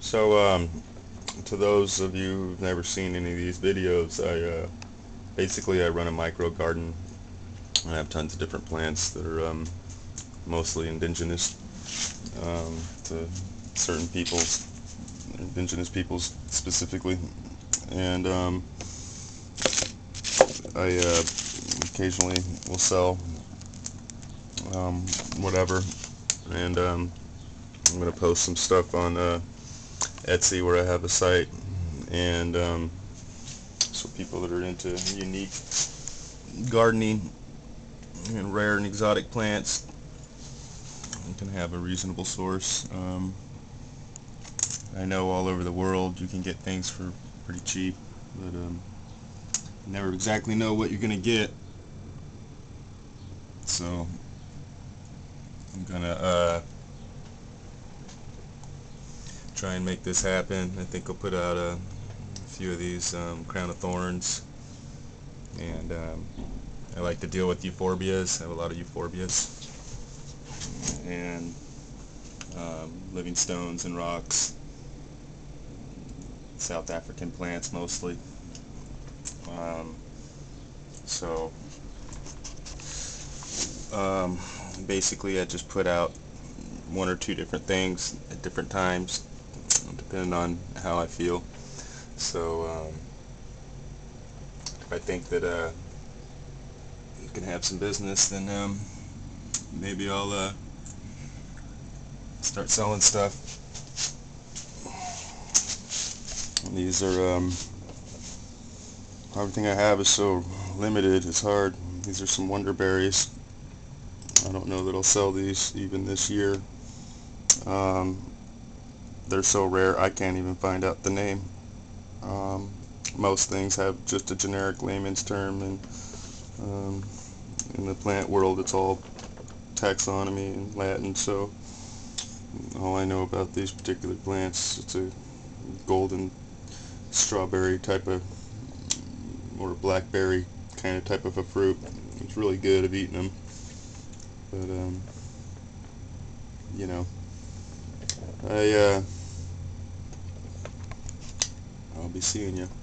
So to those of you who've never seen any of these videos, I run a micro garden. I have tons of different plants that are mostly indigenous to certain peoples, indigenous peoples specifically, and I occasionally will sell whatever, and I'm going to post some stuff on Etsy, where I have a site, and so people that are into unique gardening and rare and exotic plants can have a reasonable source. I know all over the world you can get things for pretty cheap, but you never exactly know what you're going to get, so I'm going to try and make this happen. I think I'll put out a few of these crown of thorns, and I like to deal with euphorbias. I have a lot of euphorbias and living stones and rocks, South African plants mostly. Basically I just put out one or two different things at different times, depending on how I feel. So if I think that you can have some business, then maybe I'll start selling stuff. These are everything I have is so limited, it's hard. These are some wonder berries. I don't know that I'll sell these even this year. They're so rare I can't even find out the name. Most things have just a generic layman's term, and in the plant world it's all taxonomy and Latin, so all I know about these particular plants, it's a golden strawberry type of, or a blackberry kind of type of a fruit. It's really good. I've eaten them, but you know, I'll be seeing you.